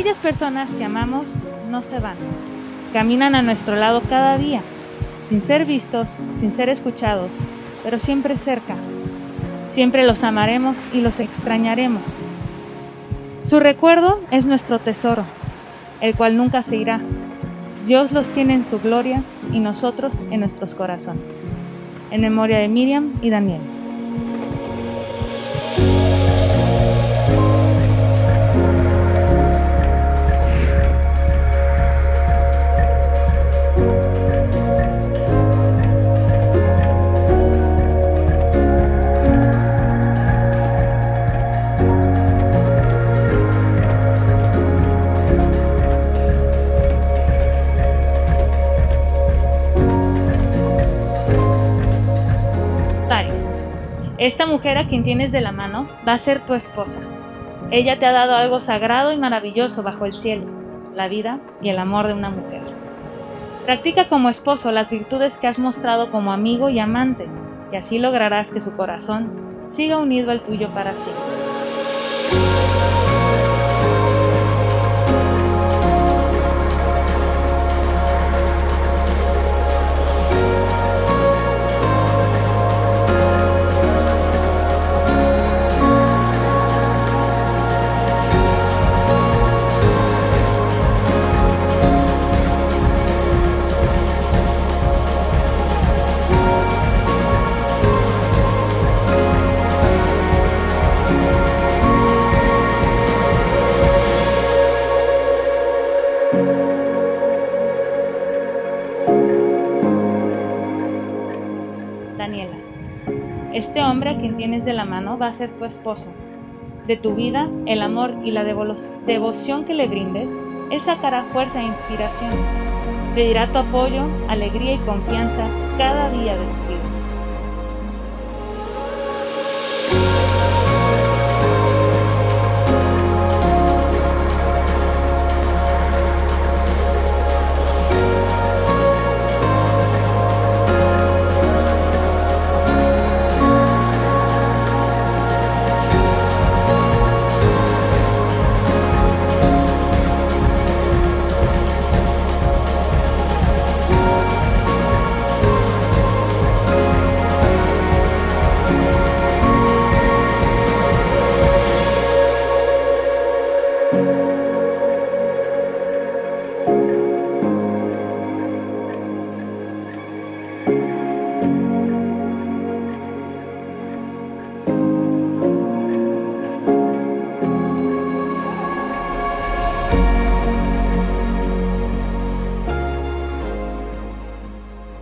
aquellas personas que amamos no se van. Caminan a nuestro lado cada día, sin ser vistos, sin ser escuchados, pero siempre cerca. Siempre los amaremos y los extrañaremos. Su recuerdo es nuestro tesoro, el cual nunca se irá. Dios los tiene en su gloria y nosotros en nuestros corazones. En memoria de Miriam y Daniel. Paris, esta mujer a quien tienes de la mano va a ser tu esposa. Ella te ha dado algo sagrado y maravilloso bajo el cielo, la vida y el amor de una mujer. Practica como esposo las virtudes que has mostrado como amigo y amante, y así lograrás que su corazón siga unido al tuyo para siempre. Daniela, este hombre a quien tienes de la mano va a ser tu esposo. De tu vida, el amor y la devoción que le brindes, él sacará fuerza e inspiración. Pedirá tu apoyo, alegría y confianza cada día de su vida.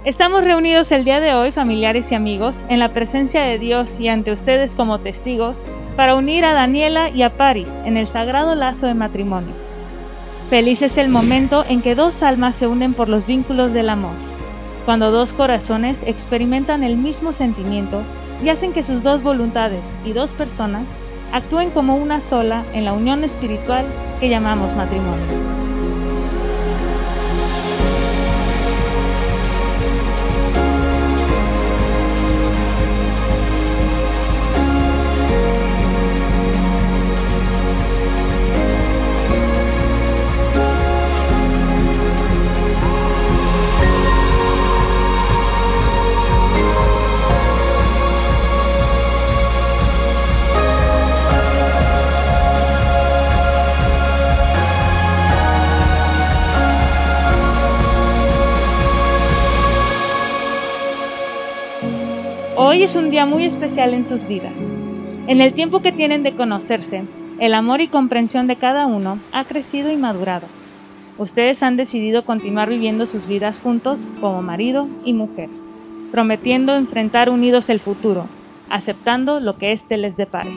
Estamos reunidos el día de hoy, familiares y amigos, en la presencia de Dios y ante ustedes como testigos, para unir a Daniela y a Paris en el sagrado lazo de matrimonio. Feliz es el momento en que dos almas se unen por los vínculos del amor, cuando dos corazones experimentan el mismo sentimiento y hacen que sus dos voluntades y dos personas actúen como una sola en la unión espiritual que llamamos matrimonio. Hoy es un día muy especial en sus vidas. En el tiempo que tienen de conocerse, el amor y comprensión de cada uno ha crecido y madurado. Ustedes han decidido continuar viviendo sus vidas juntos como marido y mujer, prometiendo enfrentar unidos el futuro, aceptando lo que éste les depare.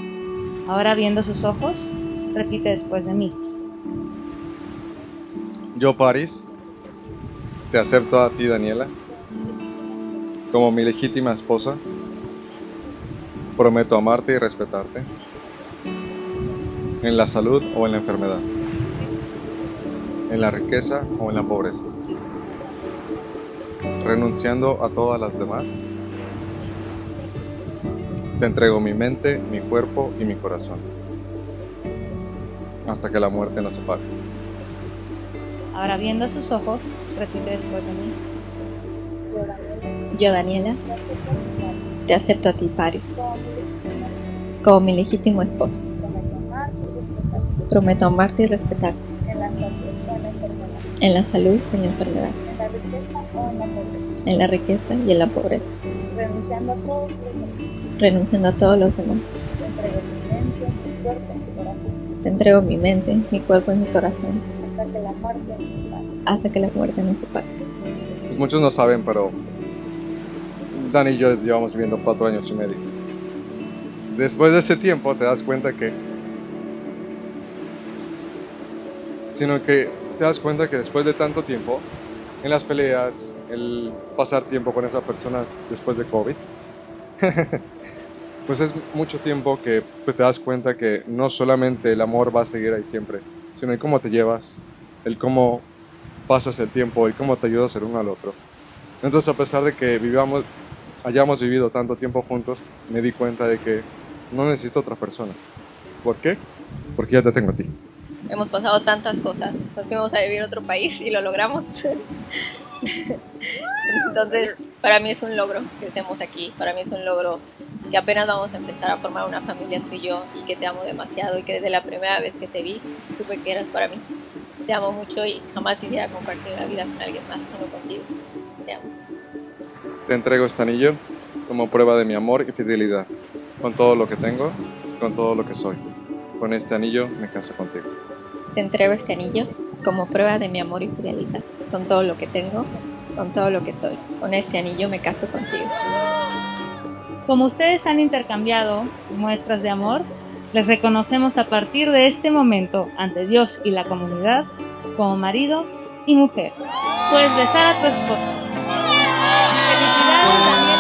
Ahora, abriendo sus ojos, repite después de mí. Yo, Paris, te acepto a ti, Daniela, como mi legítima esposa. Prometo amarte y respetarte, en la salud o en la enfermedad, en la riqueza o en la pobreza, renunciando a todas las demás. Te entrego mi mente, mi cuerpo y mi corazón, hasta que la muerte nos separe. Ahora viendo a sus ojos, repite después de mí. Yo, Daniela, te acepto a ti, Paris, como mi legítimo esposo. Prometo amarte y respetarte. En la salud o en la enfermedad. En la riqueza y en la pobreza. Renunciando a todos los demás. Te entrego mi mente, mi cuerpo y mi corazón. Hasta que la muerte nos separe. Pues muchos no saben, pero Dani y yo llevamos viviendo 4 años y medio. Después de ese tiempo te das cuenta que... después de tanto tiempo, en las peleas, el pasar tiempo con esa persona después de COVID, pues es mucho tiempo que te das cuenta que no solamente el amor va a seguir ahí siempre, sino el cómo te llevas, el cómo pasas el tiempo, el cómo te ayudas el uno al otro. Entonces, a pesar de que hayamos vivido tanto tiempo juntos, me di cuenta de que no necesito otra persona. ¿Por qué? Porque ya te tengo a ti. Hemos pasado tantas cosas, nos fuimos a vivir a otro país y lo logramos. Entonces, para mí es un logro que estemos aquí, para mí es un logro que apenas vamos a empezar a formar una familia tú y yo, y que te amo demasiado y que desde la primera vez que te vi supe que eras para mí. Te amo mucho y jamás quisiera compartir la vida con alguien más, sino contigo. Te amo. Te entrego este anillo como prueba de mi amor y fidelidad, con todo lo que tengo, con todo lo que soy. Con este anillo me caso contigo. Te entrego este anillo como prueba de mi amor y fidelidad, con todo lo que tengo, con todo lo que soy. Con este anillo me caso contigo. Como ustedes han intercambiado muestras de amor, les reconocemos a partir de este momento ante Dios y la comunidad como marido y mujer. Puedes besar a tu esposa. ¡Felicidades, Daniel!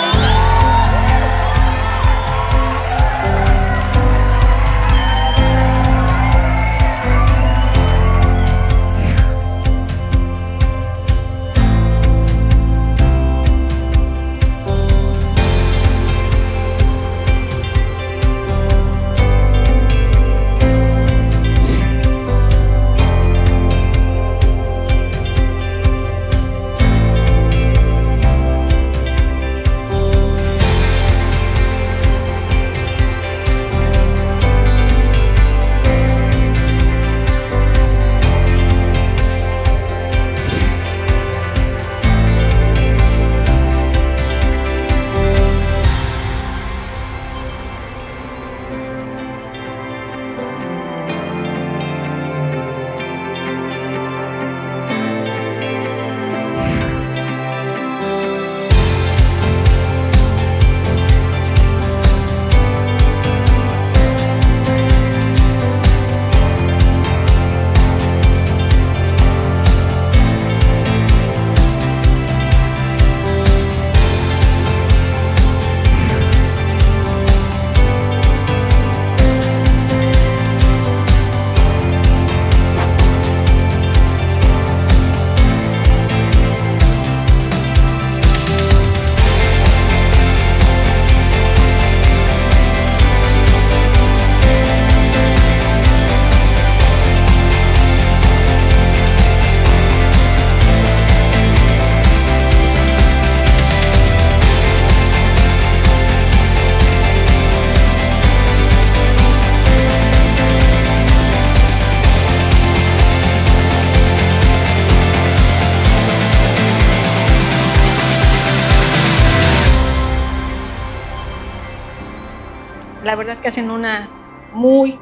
La verdad es que hacen una muy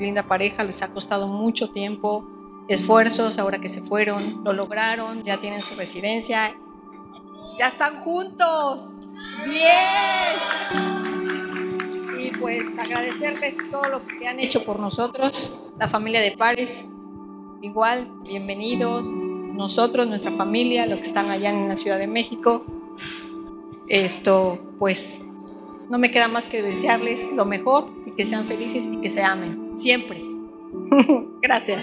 linda pareja. Les ha costado mucho tiempo, esfuerzos. Ahora que se fueron, lo lograron, ya tienen su residencia, ya están juntos. ¡Bien! Y pues agradecerles todo lo que han hecho por nosotros, la familia de Paris. Igual, bienvenidos. Nosotros, nuestra familia, los que están allá en la Ciudad de México. Pues... no me queda más que desearles lo mejor y que sean felices y que se amen, siempre. Gracias.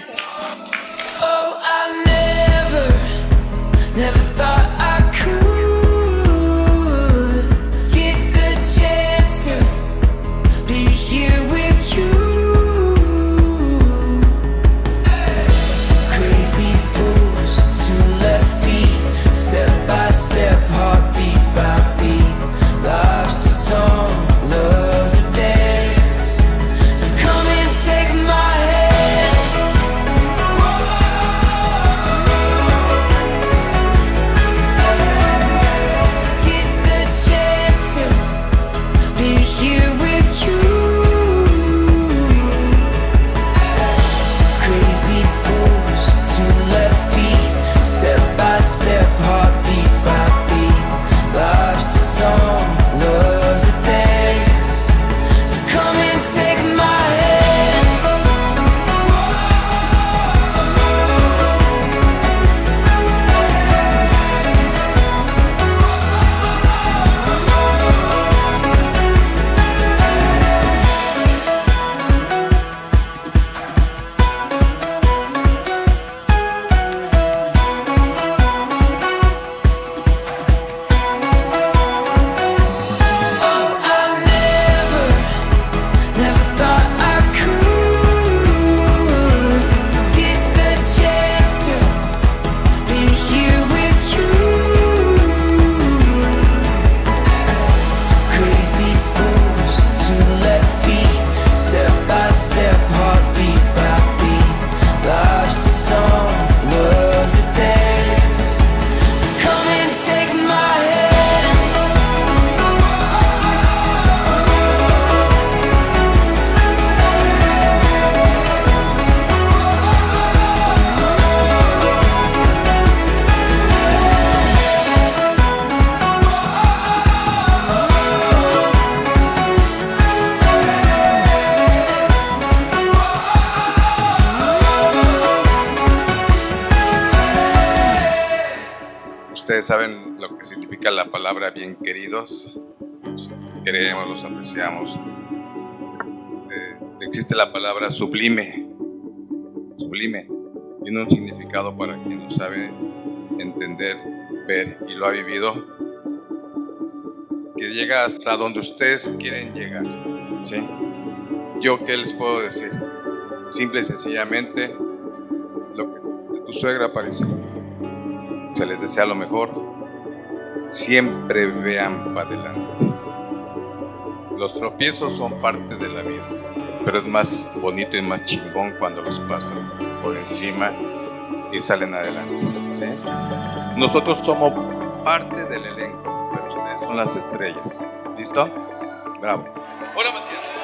Ustedes saben lo que significa la palabra bien queridos. Los queremos, los apreciamos. Existe la palabra sublime. Sublime. Tiene un significado para quien lo sabe entender, ver y lo ha vivido, que llega hasta donde ustedes quieren llegar, ¿sí? Yo qué les puedo decir, simple y sencillamente, lo que tu suegra Parece, se les desea lo mejor, siempre vean para adelante. Los tropiezos son parte de la vida, pero es más bonito y más chingón cuando los pasan por encima y salen adelante, ¿sí? Nosotros somos parte del elenco, pero ustedes son las estrellas, ¿listo? Bravo. Hola, Matías.